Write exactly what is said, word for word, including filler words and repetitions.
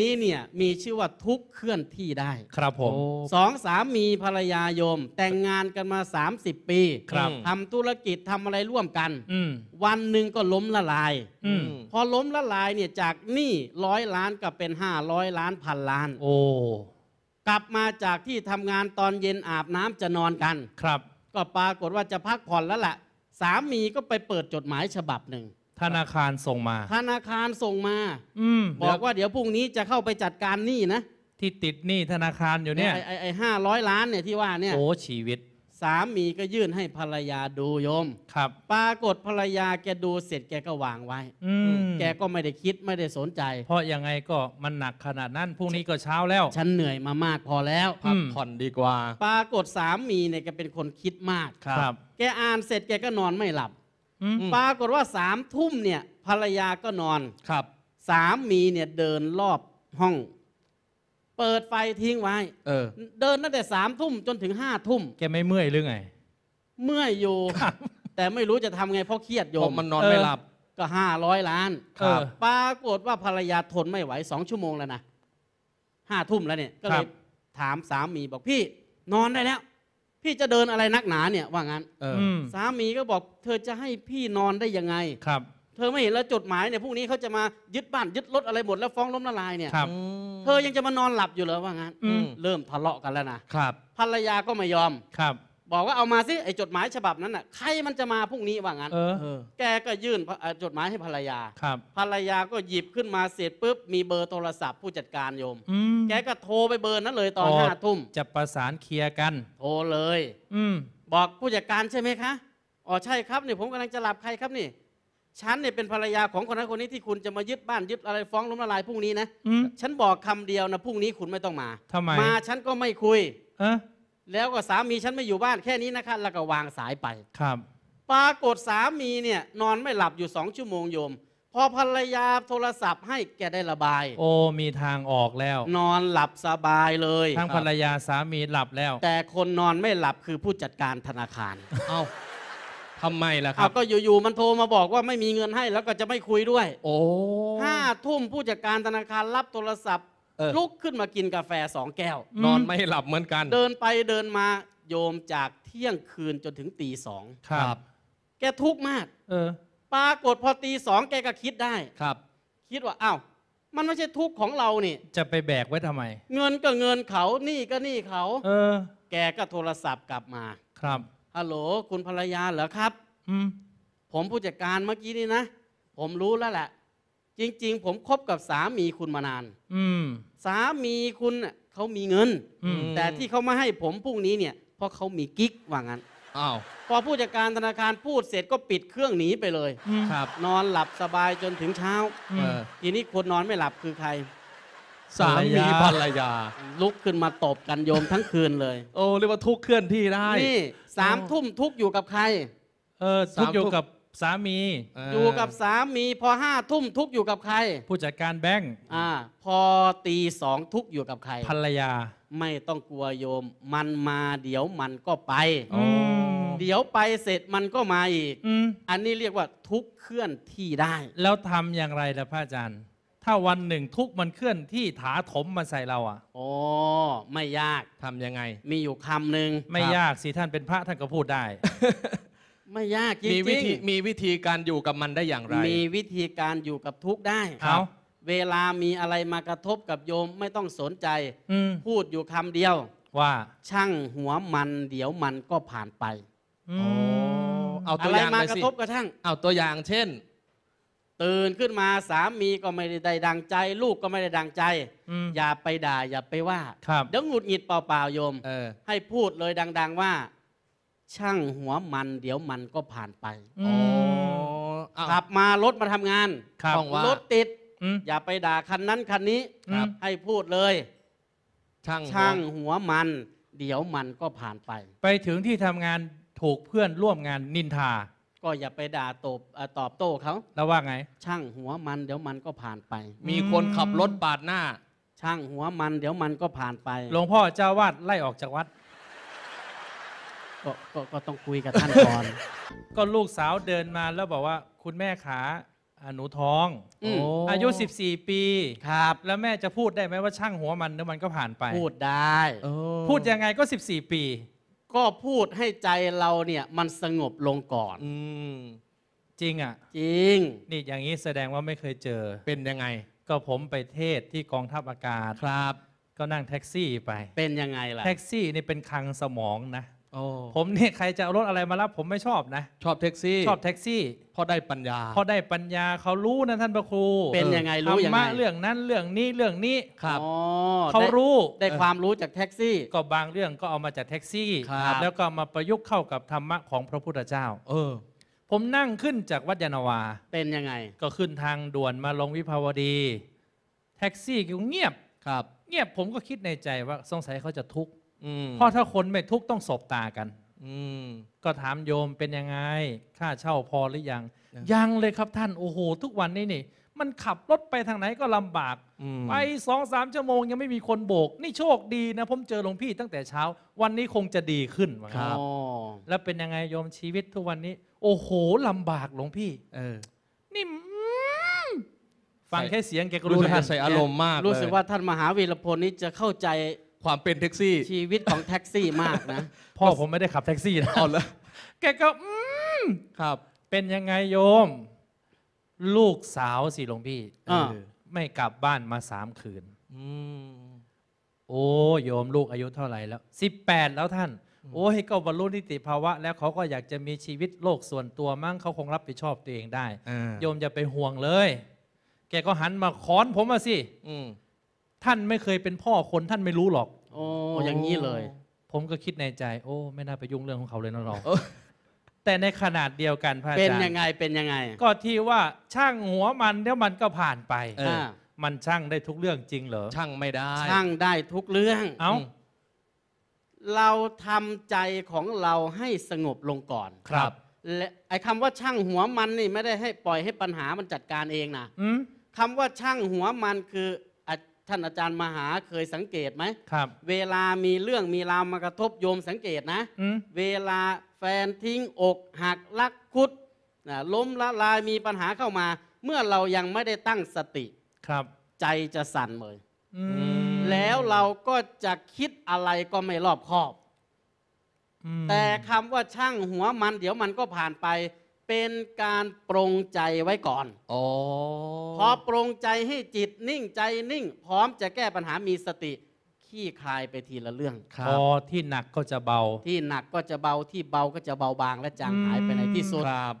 นี้เนี่ยมีชื่อว่าทุกข์เคลื่อนที่ได้ครับผมสองสามีภรรยาโยมแต่งงานกันมาสามสิบปีครับทำธุรกิจทำอะไรร่วมกันวันหนึ่งก็ล้มละลายพอล้มละลายเนี่ยจากหนี้ร้อยล้านก็เป็นห้าร้อยล้านพันล้านโอ้กลับมาจากที่ทำงานตอนเย็นอาบน้ำจะนอนกันครับก็ปรากฏว่าจะพักผ่อนแล้วล่ะสามีก็ไปเปิดจดหมายฉบับหนึ่งธนาคารส่งมาธนาคารส่งมาอืมบอกว่าเดี๋ยวพรุ่งนี้จะเข้าไปจัดการหนี้นะที่ติดหนี้ธนาคารอยู่เนี่ยไอ้ไอ้ห้าร้อยล้านเนี่ยที่ว่าเนี่ยโอ้ชีวิตสามีก็ยื่นให้ภรรยาดูโยมครับปรากฏภรรยาแกดูเสร็จแกก็วางไว้อืมแกก็ไม่ได้คิดไม่ได้สนใจเพราะยังไงก็มันหนักขนาดนั้นพรุ่งนี้ก็เช้าแล้วฉันเหนื่อยมามากพอแล้วพักผ่อนดีกว่าปรากฏสามีเนี่ยแกเป็นคนคิดมากครับแกอ่านเสร็จแกก็นอนไม่หลับปรากฏว่าสามทุ่มเนี่ยภรรยาก็นอนครับสามีเนี่ยเดินรอบห้องเปิดไฟทิ้งไว้ เ, เดินตั้งแต่สามทุ่มจนถึงห้าทุ่มแกไม่เมื่อยหรือไงเมื่อยอยู่ แต่ไม่รู้จะทำไงเพราะเครียดโยมมันนอนไม่หลับก็ห้าร้อยล้านปรากฏว่าภรรยาทนไม่ไหวสองชั่วโมงแล้วนะห้าทุ่มแล้วเนี่ยก็เลยถามสามีบอกพี่นอนได้แล้วพี่จะเดินอะไรนักหนาเนี่ยว่างั้นสามีก็บอกเธอจะให้พี่นอนได้ยังไงครับเธอไม่เห็นแล้วจดหมายเนี่ยพวกนี้เขาจะมายึดบ้านยึดรถอะไรหมดแล้วฟ้องล้มละลายเนี่ยเธอยังจะมานอนหลับอยู่เหรอว่างั้นเริ่มทะเลาะกันแล้วนะครับภรรยาก็ไม่ยอมครับบอกว่าเอามาสิไอ้จดหมายฉบับนั้นน่ะใครมันจะมาพรุ่งนี้ว่างั้นแกก็ยื่นจดหมายให้ภรรยาครับภรรยาก็หยิบขึ้นมาเสร็จปุ๊บมีเบอร์โทรศัพท์ผู้จัดการโยมแกก็โทรไปเบอร์นั้นเลยตอนห้าทุ่มจะประสานเคลียร์กันโทรเลยอืมบอกผู้จัดการใช่ไหมคะอ๋อใช่ครับเนี่ยผมกำลังจะหลับใครครับนี่ฉันเนี่ยเป็นภรรยาของคนนั้นคนนี้ที่คุณจะมายึดบ้านยึดอะไรฟ้องล้มละลายพรุ่งนี้นะฉันบอกคำเดียวนะพรุ่งนี้คุณไม่ต้องมาทำไมมาฉันก็ไม่คุยเออแล้วก็สามีฉันไม่อยู่บ้านแค่นี้นะคะแล้วก็วางสายไปครับปรากฏสามีเนี่ยนอนไม่หลับอยู่สองชั่วโมงโยมพอภรรยาโทรศัพท์ให้แกได้ระบายโอ้มีทางออกแล้วนอนหลับสบายเลยทั้งภรรยาสามีหลับแล้วแต่คนนอนไม่หลับคือผู้จัดการธนาคารเอ้าทำไมล่ะครับก็อยู่ๆมันโทรมาบอกว่าไม่มีเงินให้แล้วก็จะไม่คุยด้วยโอ้ห้าทุ่มผู้จัดการธนาคารรับโทรศัพท์ลุกขึ้นมากินกาแฟสองแก้วนอนไม่หลับเหมือนกันเดินไปเดินมาโยมจากเที่ยงคืนจนถึงตีสองครับแกทุกข์มากเออปรากฏพอตีสองแกก็คิดได้ครับคิดว่าอ้าวมันไม่ใช่ทุกข์ของเรานี่จะไปแบกไว้ทำไมเงินก็เงินเขาหนี้ก็หนี้เขาเออแกก็โทรศัพท์กลับมาครับฮัลโหลคุณภรรยาเหรอครับผมผู้จัดการเมื่อกี้นี่นะผมรู้แล้วแหละจริงๆผมคบกับสามีคุณมานานอืสามีคุณเขามีเงินแต่ที่เขามาให้ผมพรุ่งนี้เนี่ยเพราะเขามีกิ๊กว่างั้นอ้าวพอผู้จัดการธนาคารพูดเสร็จก็ปิดเครื่องหนีไปเลยครับนอนหลับสบายจนถึงเช้าทีนี้คนนอนไม่หลับคือใครสามีภรรยาลุกขึ้นมาตบกันโยมทั้งคืนเลยโอ้เรียกว่าทุกข์เคลื่อนที่ได้นี่สามทุ่มทุกอยู่กับใครเออทุกอยู่กับสามีอยู่กับสามีพอห้าทุ่มทุกอยู่กับใครผู้จัดการแบงค์อ่าพอตีสองทุกอยู่กับใครภรรยาไม่ต้องกลัวโยมมันมาเดี๋ยวมันก็ไปเดี๋ยวไปเสร็จมันก็มาอีกอันนี้เรียกว่าทุกข์เคลื่อนที่ได้แล้วทำอย่างไรล่ะพระอาจารย์ถ้าวันหนึ่งทุกมันเคลื่อนที่ถาถมมาใส่เราอ่ะโอ้ไม่ยากทำยังไงมีอยู่คำหนึ่งไม่ยากสิท่านเป็นพระท่านก็พูดได้ ไม่ยากจริงๆมีวิธีมีวิธีการอยู่กับมันได้อย่างไรมีวิธีการอยู่กับทุกได้ครับเวลามีอะไรมากระทบกับโยมไม่ต้องสนใจพูดอยู่คำเดียวว่าช่างหัวมันเดี๋ยวมันก็ผ่านไปเอาตัวอย่างมากระทบกระทั่งเอาตัวอย่างเช่นตื่นขึ้นมาสามีก็ไม่ได้ดังใจลูกก็ไม่ได้ดังใจอย่าไปด่าอย่าไปว่าเดี๋ยวหงุดหงิดเปล่าๆโยมให้พูดเลยดังๆว่าช่างหัวมันเดี๋ยวมันก็ผ่านไปขับมารถมาทำงานรถติดอย่าไปด่าคันนั้นคันนี้ให้พูดเลยช่างหัวมันเดี๋ยวมันก็ผ่านไปไปถึงที่ทำงานถูกเพื่อนร่วมงานนินทาก็อย่าไปด่าตบตอบโต้เขาแล้วว่าไงช่างหัวมันเดี๋ยวมันก็ผ่านไปมีคนขับรถปาดหน้าช่างหัวมันเดี๋ยวมันก็ผ่านไปหลวงพ่อเจ้าวาดไล่ออกจากวัดก็ต้องคุยกับท่านก่อนก็ลูกสาวเดินมาแล้วบอกว่าคุณแม่ขา หนูท้องอายุสิบสี่ปีครับแล้วแม่จะพูดได้ไหมว่าช่างหัวมันแล้วมันก็ผ่านไปพูดได้พูดยังไงก็สิบสี่ปีก็พูดให้ใจเราเนี่ยมันสงบลงก่อนอืมจริงอ่ะจริงนี่อย่างนี้แสดงว่าไม่เคยเจอเป็นยังไงก็ผมไปเทศที่กองทัพอากาศครับก็นั่งแท็กซี่ไปเป็นยังไงล่ะแท็กซี่นี่เป็นคลังสมองนะผมเนี่ยใครจะรถอะไรมารับผมไม่ชอบนะชอบแท็กซี่ชอบแท็กซี่พอได้ปัญญาพอได้ปัญญาเขารู้นะท่านพระครูเป็นยังไงรู้ยังไงเรื่องนั้นเรื่องนี้เรื่องนี้ครับเขารู้ได้ความรู้จากแท็กซี่ก็บางเรื่องก็เอามาจากแท็กซี่แล้วก็มาประยุกต์เข้ากับธรรมะของพระพุทธเจ้าเออผมนั่งขึ้นจากวัดยานวาเป็นยังไงก็ขึ้นทางด่วนมาลงวิภาวดีแท็กซี่ก็เงียบครับเงียบผมก็คิดในใจว่าสงสัยเขาจะทุกข์เพราะถ้าคนไม่ทุกข์ต้องสบตากันอืก็ถามโยมเป็นยังไงค่าเช่าพอหรือยังยังเลยครับท่านโอ้โหทุกวันนี้นี่มันขับรถไปทางไหนก็ลำบากไปสองสามชั่วโมงยังไม่มีคนโบกนี่โชคดีนะผมเจอหลวงพี่ตั้งแต่เช้าวันนี้คงจะดีขึ้นครับแล้วเป็นยังไงโยมชีวิตทุกวันนี้โอ้โหลำบากหลวงพี่เออนี่ฟังแค่เสียงแกก็รู้สึกใส่อารมณ์มากรู้สึกว่าท่านมหาวีรพลนี้จะเข้าใจความเป็นแท็กซี่ชีวิตของแท็กซี่มากนะพ่อผมไม่ได้ขับแท็กซี่นะแล้วแกก็อืมครับเป็นยังไงโยมลูกสาวสิหลวงพี่ไม่กลับบ้านมาสามคืนอืมโอ้โยมลูกอายุเท่าไหร่แล้วสิบแปดแล้วท่านโอ้ยก็บรรลุนิติภาวะแล้วเขาก็อยากจะมีชีวิตโลกส่วนตัวมั่งเขาคงรับผิดชอบตัวเองได้โยมอย่าไปห่วงเลยแกก็หันมาค้อนผมมาสิอืมท่านไม่เคยเป็นพ่อคนท่านไม่รู้หรอกโอ้อย่างนี้เลยผมก็คิดในใจโอ้ไม่น่าไปยุ่งเรื่องของเขาเลยนะเราแต่ในขนาดเดียวกันพระอาจารย์เป็นยังไงเป็นยังไงก็ที่ว่าช่างหัวมันแล้วมันก็ผ่านไปมันช่างได้ทุกเรื่องจริงเหรอช่างไม่ได้ช่างได้ทุกเรื่องเอ้าเราทำใจของเราให้สงบลงก่อนครับและไอ้คำว่าช่างหัวมันนี่ไม่ได้ให้ปล่อยให้ปัญหามันจัดการเองนะคำว่าช่างหัวมันคือท่านอาจารย์มหาเคยสังเกตไหมครับเวลามีเรื่องมีราวมากระทบโยมสังเกตนะเวลาแฟนทิ้งอกหักลักคุดนะล้มละลายมีปัญหาเข้ามาเมื่อเรายังไม่ได้ตั้งสติครับใจจะสั่นเลยแล้วเราก็จะคิดอะไรก็ไม่รอบคอบแต่คำว่าช่างหัวมันเดี๋ยวมันก็ผ่านไปเป็นการปรงใจไว้ก่อนอพอปรงใจให้จิตนิ่งใจนิ่งพร้อมจะแก้ปัญหามีสติขี้คายไปทีละเรื่องพอที่หนักก็จะเบาที่หนักก็จะเบาที่เบาก็จะเบาบางและจางหายไปในที่สุดครับ